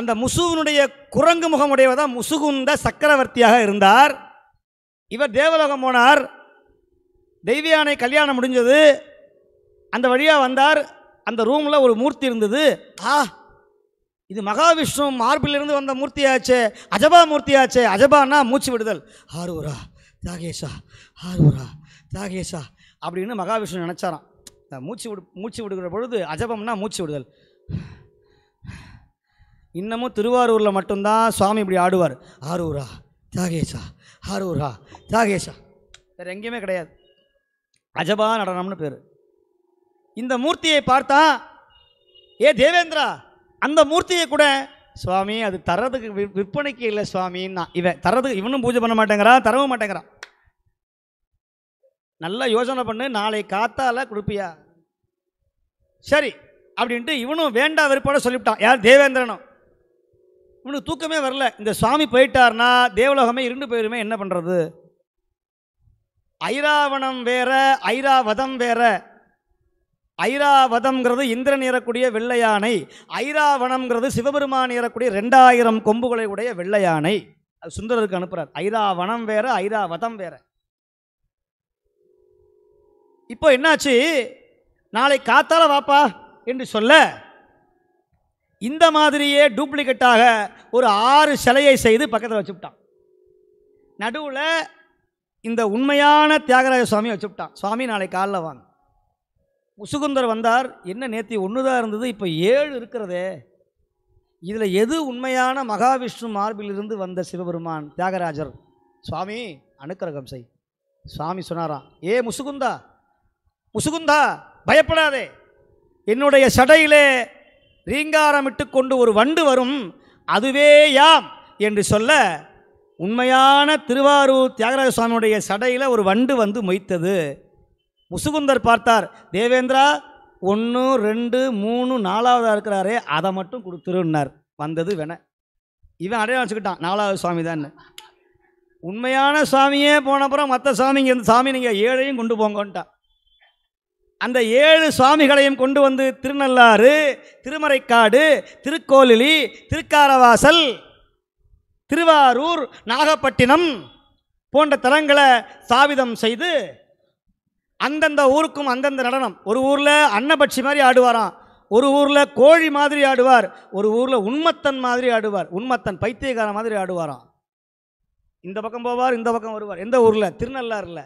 அந்த முசுவனுடைய குரங்கு முகமுடையவர் தான் முசுகுந்த சக்கரவர்த்தியாக இருந்தார். இவர் தேவலோகம் போனார். தெய்வயானை கல்யாணம் முடிஞ்சது. அந்த வழியாக வந்தார். அந்த ரூமில் ஒரு மூர்த்தி இருந்தது. ஆ, இது மகாவிஷ்ணு மார்பிலிருந்து வந்த மூர்த்தியாச்சே, அஜபமூர்த்தியாச்சே. அஜபான்னா மூச்சு விடுதல். ஆரூரா தியாகேஷா, ஆரூரா தியாகேஷா அப்படின்னு மகாவிஷ்ணு நினச்சாராம். மூச்சு விடுகிற பொழுது அஜபம்னா மூச்சு விடுதல். இன்னமும் திருவாரூரில் மட்டும்தான் சுவாமி இப்படி ஆடுவார். ஆரூரா தியாகேஷா, ஆரூரா தியாகேஷா. வேறு எங்கேயுமே கிடையாது. அஜபா நடனம்னு பேர். இந்த மூர்த்தியை பார்த்தா, ஏ தேவேந்திரா, அந்த மூர்த்தியை கூட சுவாமி அது தர்றதுக்கு விற்பனைக்கு இல்லை சுவாமின்னா. இவன் தர்றதுக்கு இவனும் பூஜை பண்ண மாட்டேங்கிறான், தரவும் மாட்டேங்கிறான். நல்லா யோசனை பண்ணு, நாளை காத்தால கொடுப்பியா? சரி அப்படின்ட்டு இவனும் வேண்டாம் விருப்போட சொல்லிவிட்டான். யார்? தேவேந்திரனும். இவனுக்கு தூக்கமே வரல. இந்த சுவாமி போயிட்டார்னா தேவலோகமே இருண்டு போயிருமே, என்ன பண்ணுறது? ஐராவனம் வேற, ஐராவதம் வேற. ஐராவதம்ங்கிறது இந்திரன் ஏறக்கூடிய வெள்ளையானை, ஐராவனம்ங்கிறது சிவபெருமான் ஏறக்கூடிய 2000 கொம்புகளை உடைய வெள்ளையானை. அது சுந்தரருக்கு அனுப்புகிறார். ஐராவனம் வேற, ஐராவதம் வேற. இப்போ என்னாச்சு? நாளை காத்தால வாப்பா என்று சொல்ல, இந்த மாதிரியே டூப்ளிகேட்டாக ஒரு 6 சிலையை செய்து பக்கத்தில் வச்சுவிட்டான். நடுவில் இந்த உண்மையான தியாகராஜ சுவாமி வச்சுவிட்டான். சுவாமி நாளை காலைல வாங்க. முசுகுந்தர் வந்தார். என்ன, நேத்தி 1 தான் இருந்தது, இப்போ 7 இருக்கிறதே, இதில் எது உண்மையான மகாவிஷ்ணு மார்பிலிருந்து வந்த சிவபெருமான் தியாகராஜர்? சுவாமி அனுக்கிரகம் செய். சுவாமி சொன்னாராம், ஏ முசுகுந்தா, முசுகுந்தா, பயப்படாதே, என்னுடைய சடையிலே ரீங்காரமிட்டு கொண்டு ஒரு வண்டு வரும், அதுவே யாம் என்று சொல்ல, உண்மையான திருவாரூர் தியாகராஜ சுவாமியுடைய சடையில் ஒரு வண்டு வந்து மொய்த்தது. முசுகுந்தர் பார்த்தார், தேவேந்திரா 1, 2, 3 4ஆவதாக இருக்கிறாரே, அதை மட்டும் கொடுத்துருன்னார். வந்தது வேண. இவன் அடையாளம் வச்சுக்கிட்டான் 4வது சுவாமி தான். உண்மையான சுவாமியே போனப்புறம் மற்ற சுவாமிங்க, இந்த சாமி நீங்கள் 7ஐயும் கொண்டு போங்கன்ட்டான். அந்த 7 சுவாமிகளையும் கொண்டு வந்து திருநள்ளாறு, திருமறைக்காடு, திருக்கோலிலி, திருக்காரவாசல், திருவாரூர், நாகப்பட்டினம் போன்ற தலங்களை சாவிதம் செய்து அந்தந்த ஊருக்கும் அந்தந்த நடனம். ஒரு ஊரில் அன்னபட்சி மாதிரி ஆடுவாராம், ஒரு ஊரில் கோழி மாதிரி ஆடுவார், ஒரு ஊரில் உண்மத்தன் மாதிரி ஆடுவார், உண்மத்தன் பைத்தியக்கார மாதிரி ஆடுவாராம். இந்த பக்கம் போவார், இந்த பக்கம் வருவார். எந்த ஊரில்? திருநள்ளாறில்.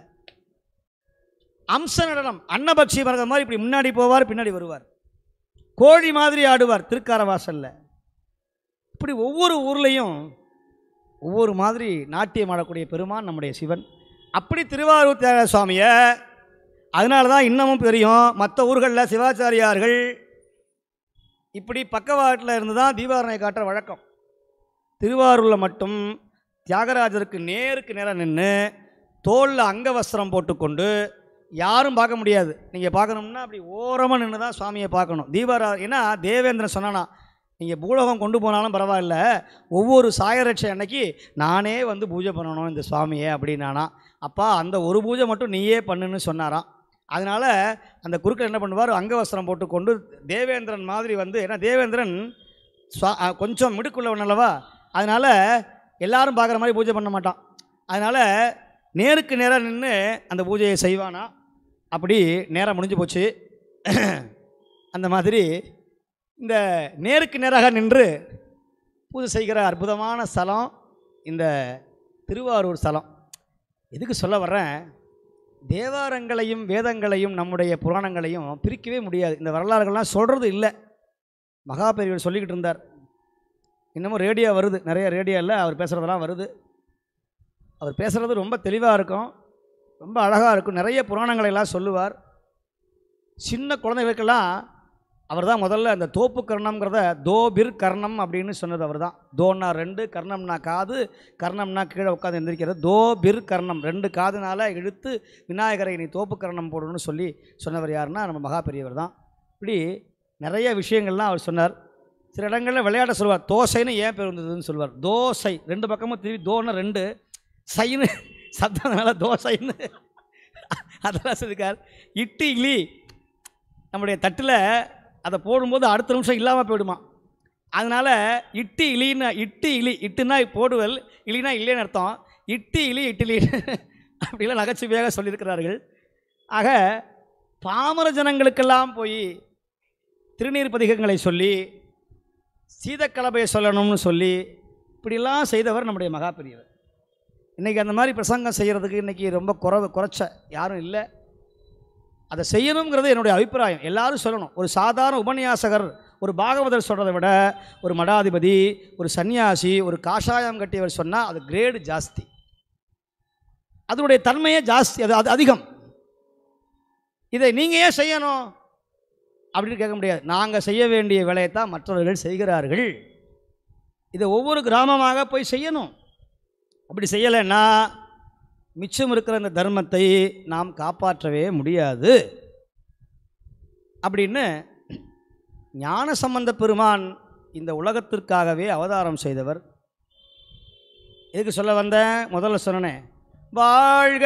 அம்ச நடனம் அன்னபட்சி வரத மாதிரி இப்படி முன்னாடி போவார், பின்னாடி வருவார். கோழி மாதிரி ஆடுவார் திருக்காரவாசலில். இப்படி ஒவ்வொரு ஊர்லேயும் ஒவ்வொரு மாதிரி நாட்டியம் ஆடக்கூடிய பெருமான் நம்முடைய சிவன். அப்படி திருவாரூர் தியாகராஜ சுவாமியை, அதனால தான் இன்னமும் தெரியும், மற்ற ஊர்களில் சிவாச்சாரியார்கள் இப்படி பக்கவாட்டில் இருந்து தான் தீபாரணை காட்டுற வழக்கம். திருவாரூரில் மட்டும் தியாகராஜருக்கு நேருக்கு நேராக நின்று தோளில் அங்கவஸ்திரம் போட்டுக்கொண்டு, யாரும் பார்க்க முடியாது. நீங்கள் பார்க்கணும்னா அப்படி ஓரமாக நின்று தான் சுவாமியை பார்க்கணும். தீபாராதனை. ஏன்னா தேவேந்திரன் சொன்னானா, நீங்கள் பூலோகம் கொண்டு போனாலும் பரவாயில்ல, ஒவ்வொரு சாயரட்சை அன்னைக்கு நானே வந்து பூஜை பண்ணணும் இந்த சுவாமியை அப்படின்னானா. அப்பா அந்த ஒரு பூஜை மட்டும் நீயே பண்ணுன்னு சொன்னாராம். அதனால் அந்த குருக்கள் என்ன பண்ணுவார், அங்கவஸ்திரம் போட்டுக்கொண்டு தேவேந்திரன் மாதிரி வந்து, ஏன்னா தேவேந்திரன் கொஞ்சம் மிடுக்குள்ளவன் அல்லவா, அதனால் எல்லாரும் பார்க்குற மாதிரி பூஜை பண்ண மாட்டான். அதனால் நேருக்கு நேராக நின்று அந்த பூஜையை செய்வானா. அப்படி நேராக முடிஞ்சு போச்சு. அந்த மாதிரி இந்த நேருக்கு நேராக நின்று பூஜை செய்கிற அற்புதமான ஸ்தலம் இந்த திருவாரூர் ஸ்தலம். எதுக்கு சொல்ல வர்றேன், தேவாரங்களையும் வேதங்களையும் நம்முடைய புராணங்களையும் பிரிக்கவே முடியாது. இந்த வரலாறுகள்லாம் சொல்கிறது இல்லை. மகாபெரியவர் சொல்லிக்கிட்டு இருந்தார். இன்னமும் ரேடியோ வருது, நிறைய ரேடியோவில் அவர் பேசுகிறதெல்லாம் வருது. அவர் பேசுகிறது ரொம்ப தெளிவாக இருக்கும், ரொம்ப அழகாக இருக்கும். நிறைய புராணங்களையெல்லாம் சொல்லுவார். சின்ன குழந்தைகளுக்கெல்லாம் அவர் தான் முதல்ல அந்த தோப்பு கர்ணம்ங்கிறத தோபிர் கர்ணம் அப்படின்னு சொன்னது அவர் தான். தோன்னா 2, கர்ணம்னா காது, கர்ணம்னா கீழே உட்காந்து எந்திரிக்கிறது. தோபிர் கர்ணம், 2 காதுனால இழுத்து விநாயகரை நீ தோப்பு கர்ணம் போடணும்னு சொல்லி சொன்னவர் யாருன்னா நம்ம மகாபெரியவர் தான். இப்படி நிறைய விஷயங்கள்லாம் அவர் சொன்னார். சில இடங்களில் விளையாட சொல்லுவார். தோசைன்னு ஏன் பேர் வந்ததுன்னு சொல்லுவார். தோசை 2 பக்கமும் திரும்பி தோன்னா 2 சைன்னு சப்தனால தோசைன்னு அதெல்லாம் சொல்லியிருக்கார். இட்டு இட்லி நம்முடைய தட்டில் அதை போடும்போது அடுத்த நிமிஷம் இல்லாமல் போயிடுமா. அதனால் இட்டு இலின்னு இட்டு இலி இட்டுன்னா போடுவல் இலின்னா இல்லைன்னு அர்த்தம். இட்டு இலி இட்டிலி அப்படிலாம் நகைச்சுவையாக சொல்லியிருக்கிறார்கள். ஆக பாமர ஜனங்களுக்கெல்லாம் போய் திருநீர் பதிகங்களை சொல்லி சீதக்கலபை சொல்லணும்னு சொல்லி இப்படிலாம் செய்தவர் நம்முடைய மகாபெரியவர். இன்றைக்கி அந்த மாதிரி பிரசங்கம் செய்கிறதுக்கு இன்றைக்கி ரொம்ப குறைச்ச யாரும் இல்லை. அதை செய்யணுங்கிறது என்னுடைய அபிப்பிராயம். எல்லாரும் சொல்லணும். ஒரு சாதாரண உபன்யாசகர் ஒரு பாகவதர் சொல்கிறத விட ஒரு மடாதிபதி, ஒரு சன்னியாசி, ஒரு காஷாயம் கட்டியவர் சொன்னால் அது கிரேடு ஜாஸ்தி, அதனுடைய தன்மையே ஜாஸ்தி, அது அதிகம். இதை நீங்கள் ஏன் செய்யணும் அப்படின்னு கேட்க முடியாது. நாங்கள் செய்ய வேண்டிய வேலையைத்தான் மற்றவர்கள் செய்கிறார்கள். இதை ஒவ்வொரு கிராமமாக போய் செய்யணும். அப்படி செய்யலைன்னா மிச்சம் இருக்கிற அந்த தர்மத்தை நாம் காப்பாற்றவே முடியாது அப்படின்னு ஞான சம்பந்த பெருமான் இந்த உலகத்திற்காகவே அவதாரம் செய்தவர். எதுக்கு சொல்ல வந்தேன்? முதல்ல சொன்னேன், வாழ்க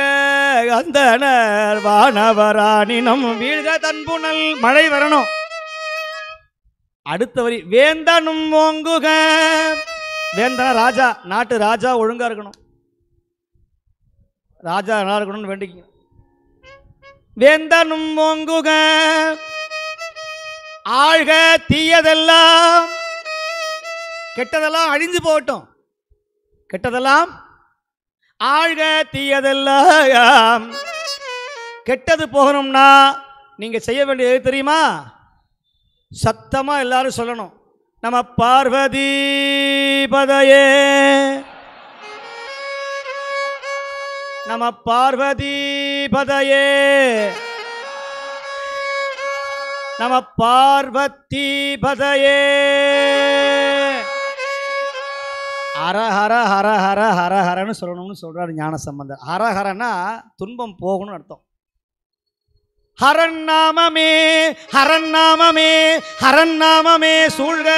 அந்தனர் வானவராணினம் வீழ்க தன்புணல். மழை வரணும். அடுத்த வரி வேந்தனும் ஓங்குக. வேந்தன ராஜா, நாட்டு ராஜா ஒழுங்காக இருக்கணும், ராஜா நல்லா இருக்கணும்னு வேண்டிக்கணும். வேந்தனும் ஓங்குக ஆழ்க, தீயதெல்லாம் கெட்டதெல்லாம் அழிஞ்சு போகட்டும், கெட்டதெல்லாம் ஆழ்க, தீயதெல்லாம். கெட்டது போகணும்னா நீங்கள் செய்ய வேண்டியது தெரியுமா? சத்தமாக எல்லாரும் சொல்லணும், நம்ம பார்வதி பதையே, நம பார்வதி பதையே, நம பார்வதி பதையே. ஹர ஹர ஹர ஹர ஹர ஹரன்னு சொல்லணும்னு சொல்றாரு ஞான சம்பந்தர். ஹரஹரன்னா துன்பம் போகணும்னு அர்த்தம். ஹரன் நாமமே ஹரன் நாமமே ஹரன் நாமமே சூழ்க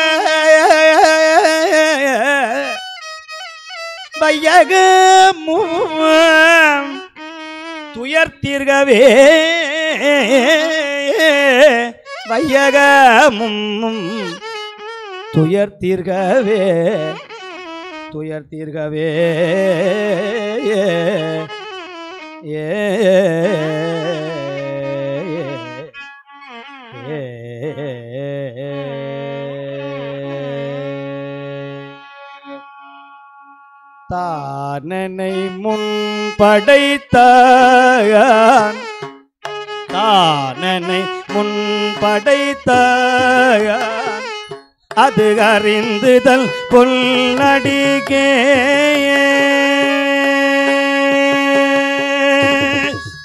துயர்த்தீர்கவே வையகமும் துயர்த்தீர்கவே துயர்த்தீர்கவே ஏ தானனை முன் படைத்தான், தானனை முன் படைத்தான், அது அறிந்துதல் பொன்னடிக்கே.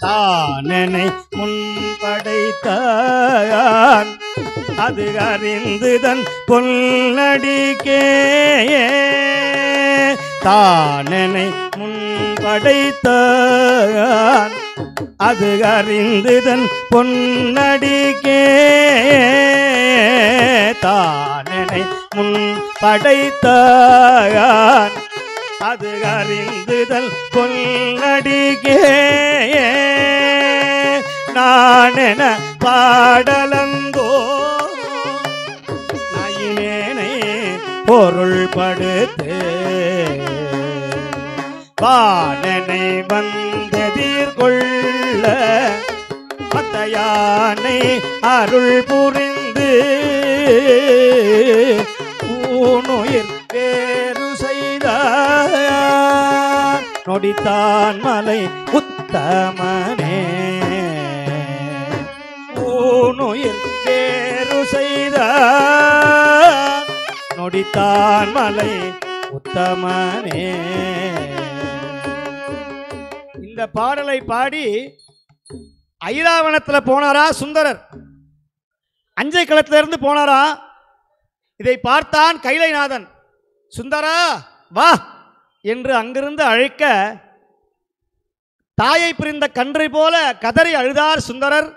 தானனை முன் படைத்தான், அது அறிந்துதல் பொன்னடிக்கே. தானனை முன் படைத்தான், அது அறிந்துதன் பொன்னடிக்கே. தானனை முன் படைத்தான், அது அறிந்துதன் பொன்னடிக்கே. நானென பாடலந்தோ நயினேனை பொருள் படுத்தே, வானனை வந்தெதிர்கொள்ள பத்தையானை அருள் புரிந்து, ஊனுயிர் வேறு செய்தான் நொடித்தான் மலை உத்தமனே. ஊனுயிர் வேறு செய்தான் நொடித்தான் மலை உத்தமனே. இந்த பாடலை பாடி ஐராவனத்தில் போனாரா சுந்தரர், அஞ்சை களத்திலிருந்து போனாரா. இதை பார்த்தான் கைலைநாதன், சுந்தரா வா என்று அங்கிருந்து அழைக்க தாயை பிரிந்த கன்றை போல கதறி அழுதார் சுந்தரர்.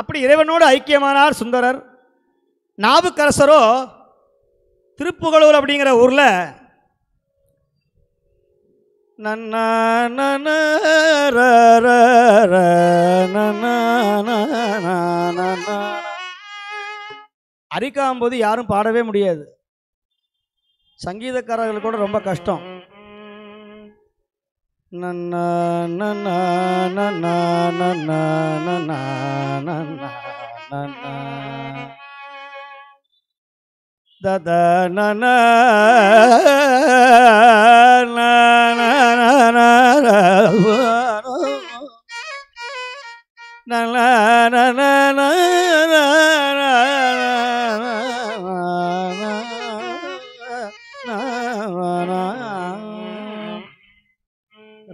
அப்படி இறைவனோடு ஐக்கியமானார் சுந்தரர். நாவுக்கரசரோ திருப்புகலூர் அப்படிங்கிற ஊரில் அரிக்காம்போது யாரும் பாடவே முடியாது, சங்கீதக்காரர்கள் கூட ரொம்ப கஷ்டம்.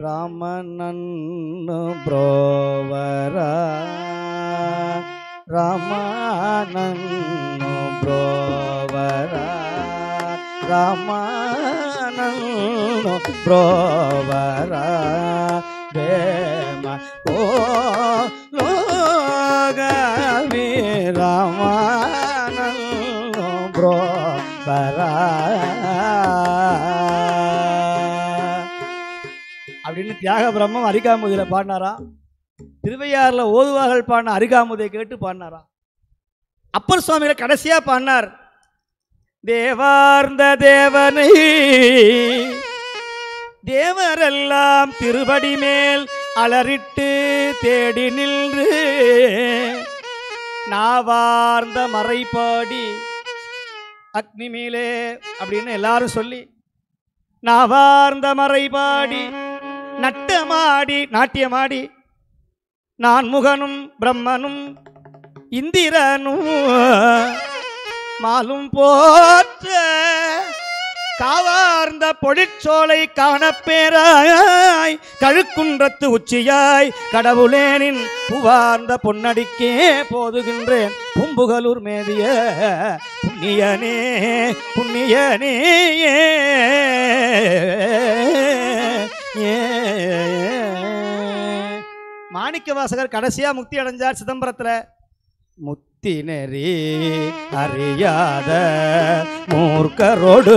ராமனன்னு ப்ரோவரா ராமனன்னு ப்ரோவரா ராமனன்னு ப்ரோவரா வேமா ஓ லோகவி ராமனன்னு ப்ரோவரா அப்படின்னு தியாக பிரம்மம் அரிகாமுதியில் பாடினாரா. திருவையாறுல ஓதுவார்கள் பாடின அரிகாமுதியை கேட்டு பாடினாரா. அப்பர் சுவாமியில கடைசியா பாடினார், தேவார்ந்த தேவனை தேவரெல்லாம் திருவடி மேல் அலறிட்டு தேடி நின்று நாவார்ந்த மறைபாடி அக்னி மேலே அப்படின்னு எல்லாரும் சொல்லி நாவார்ந்த மறைபாடி நட்டமாடி நாட்டியமாடி நான் முகனும் பிரம்மனும் இந்திரனும் மாலும் போற்ற காவார்ந்த பொழிற்சோலை காணப்பேராய் கழுக்குன்றத்து உச்சியாய் கடவுளேனின் புவார்ந்த பொன்னடிக்கே போதுகின்றேன் பூம்புகலூர் மேதிய புண்ணியனே புண்ணியனே மாணிக்க வாசகர் கடைசியா முக்தி அடைஞ்சார் சிதம்பரத்துல. முத்தி நெறி அறியாத மூர்க்கரோடு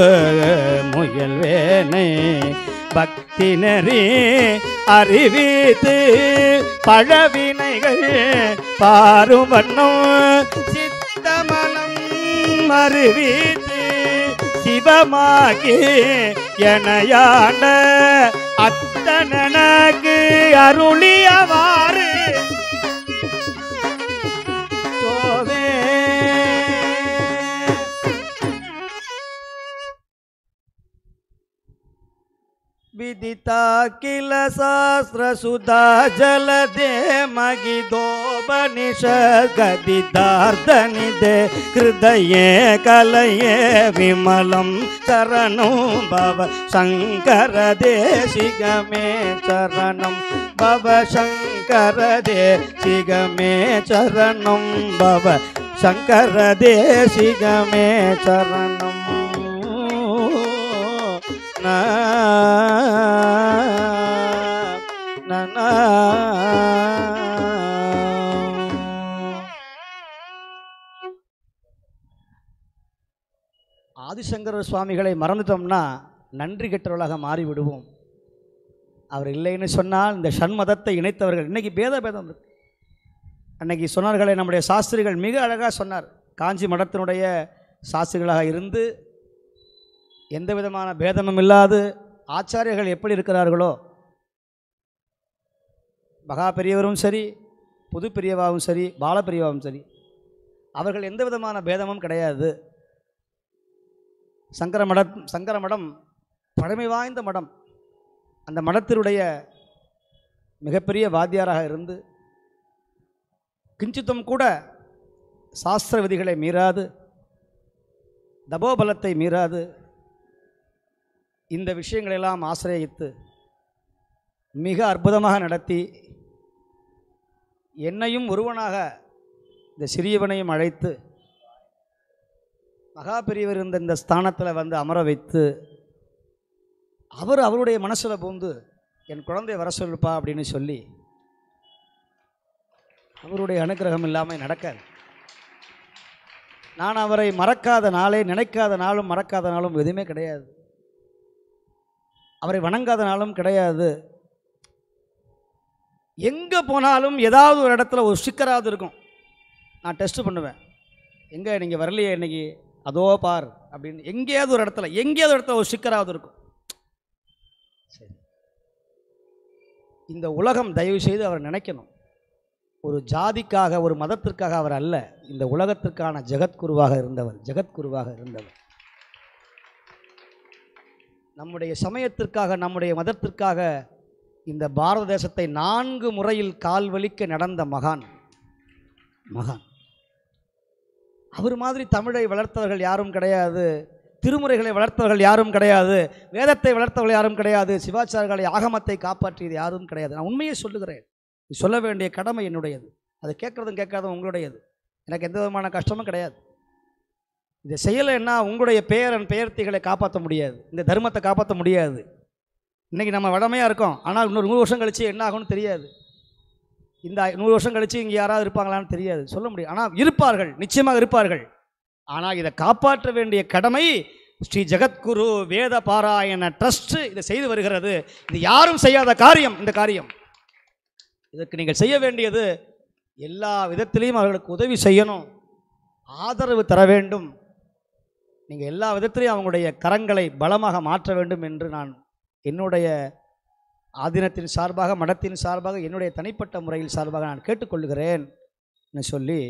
முயல்வேனை பக்தி நெறி அறிவித்து பழவினைகள் பாருவண்ணம் சித்தமனம் அறிவித்து சிவமாகி எனையாண்ட அத்தனனக்கு அருளியவாறு தோவே. விதிதா கில சாஸ்திர சுதா ஜலதே மகிதோபனிஷதிதார்த்தனிதே ஹிருதயே கலையே விமலம் சரணம் பவ சங்கர தேசிகமே சரணம் பவ சங்கர தேசிகமே சரணம் பவ சங்கர தேசிகமே சரணம். ஆதிசங்கரர் சுவாமிகளை மறந்துட்டோம்னா நன்றி கெட்டவர்களாக மாறிவிடுவோம். அவர் இல்லைன்னு சொன்னால் இந்த சண்மதத்தை இணைத்தவர்கள் இன்னைக்கு பேதம் இருக்கு. அன்னைக்கு சொன்னார்களே நம்முடைய சாஸ்திரிகள், மிக அழகாக சொன்னார். காஞ்சி மடத்தினுடைய சாஸ்திரிகளாக இருந்து எந்த விதமான பேதமும் இல்லாது ஆச்சாரியர்கள் எப்படி இருக்கிறார்களோ மகாபெரியவரும் சரி புதுப்பெரியவாவும் சரி பாலப்பெரியவாவும் சரி அவர்கள் எந்த விதமான பேதமும் கிடையாது. சங்கர மடம் பழமை வாய்ந்த மடம். அந்த மடத்தினுடைய மிகப்பெரிய வாத்தியாராக இருந்து கிஞ்சித்தும் கூட சாஸ்திர விதிகளை மீறாது தபோபலத்தை மீறாது இந்த விஷயங்களெல்லாம் ஆசிரியத்து மிக அற்புதமாக நடத்தி என்னையும் ஒருவனாக இந்த சிறியவனையும் அழைத்து மகாபெரியவர் இருந்த இந்த ஸ்தானத்தில் வந்து அமர வைத்து அவர் அவருடைய மனசில் பூந்து என் குழந்தையை வர சொல்லுப்பா அப்படின்னு சொல்லி அவருடைய அனுக்கிரகம் இல்லாமல் நடக்காது. நான் அவரை மறக்காத நாளே நினைக்காத நாளும் மறக்காத நாளும் எதுவுமே கிடையாது. அவரை வணங்காத நாளும் கிடையாது. எங்கே போனாலும் ஏதாவது ஒரு இடத்துல ஒரு ஸ்டிக்கராவது இருக்கும். நான் டெஸ்ட்டு பண்ணுவேன், எங்கே நீங்கள் வரலையே இன்னைக்கு, அதோ பார் அப்படின்னு எங்கேயாவது ஒரு இடத்துல ஒரு சிக்கராவது இருக்கும். சரி, இந்த உலகம் தயவு செய்து அவர் நினைக்கணும், ஒரு ஜாதிக்காக ஒரு மதத்திற்காக அவர் அல்ல, இந்த உலகத்திற்கான ஜெகத்குருவாக இருந்தவர், நம்முடைய சமயத்திற்காக நம்முடைய மதத்திற்காக இந்த பாரத தேசத்தை 4 முறையில் கால்வலிக்க நடந்த மகான் அவர் மாதிரி தமிழை வளர்த்தவர்கள் யாரும் கிடையாது, திருமுறைகளை வளர்த்தவர்கள் யாரும் கிடையாது, வேதத்தை வளர்த்தவர்கள் யாரும் கிடையாது, சிவாச்சாரர்களை ஆகமத்தை காப்பாற்றியது யாரும் கிடையாது. நான் உண்மையை சொல்லுகிறேன், சொல்ல வேண்டிய கடமை என்னுடையது, அதை கேட்குறதும் கேட்காதும் உங்களுடையது. எனக்கு எந்த விதமான கஷ்டமும் கிடையாது. இதை செய்யலைன்னா உங்களுடைய பேரன் பேர்த்திகளை காப்பாற்ற முடியாது, இந்த தர்மத்தை காப்பாற்ற முடியாது. இன்றைக்கி நம்ம வடமையாக இருக்கோம், ஆனால் இன்னொரு 100 வருஷம் கழித்து என்ன ஆகும்னு தெரியாது. இந்த 100 வருஷம் கழித்து இங்கே யாராவது இருப்பாங்களான்னு தெரியாது, சொல்ல முடியாது. ஆனால் இருப்பார்கள், நிச்சயமாக இருப்பார்கள். ஆனால் இதை காப்பாற்ற வேண்டிய கடமை ஸ்ரீ ஜெகத்குரு வேத பாராயண ட்ரஸ்ட்டு இதை செய்து வருகிறது. இது யாரும் செய்யாத காரியம், இந்த காரியம். இதற்கு நீங்கள் செய்ய வேண்டியது எல்லா விதத்திலையும் அவர்களுக்கு உதவி செய்யணும், ஆதரவு தர வேண்டும். நீங்கள் எல்லா விதத்திலையும் அவங்களுடைய கரங்களை பலமாக மாற்ற வேண்டும் என்று நான் என்னுடைய ஆதீனத்தின் சார்பாக, மடத்தின் சார்பாக, என்னுடைய தனிப்பட்ட முறையில் சார்பாக நான் கேட்டுக்கொள்கிறேன் என்று சொல்லி